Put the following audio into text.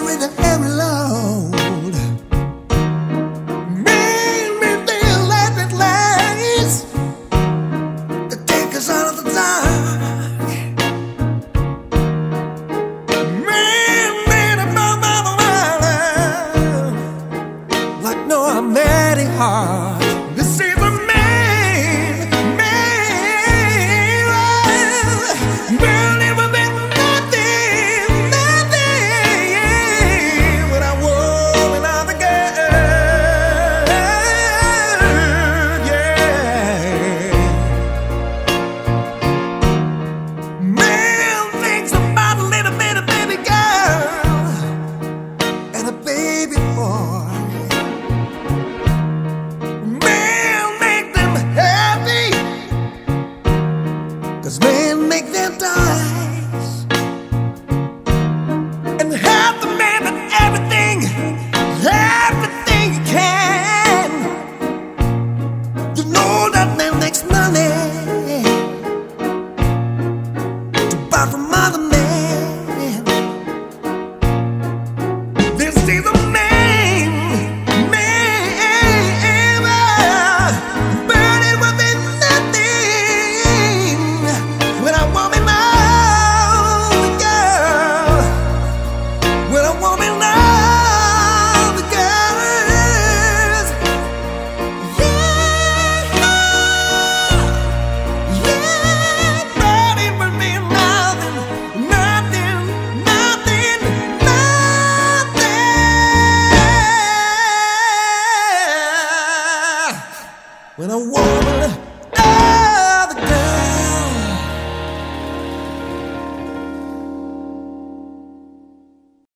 carrying the heavy load. Maybe they'll let it last to take us out of the dark. Maybe the bomb of the water, like Noah made it hard. This is a man. Men make them dies, and help the man with everything you can. You know that man makes money to buy from other men. This is a woman,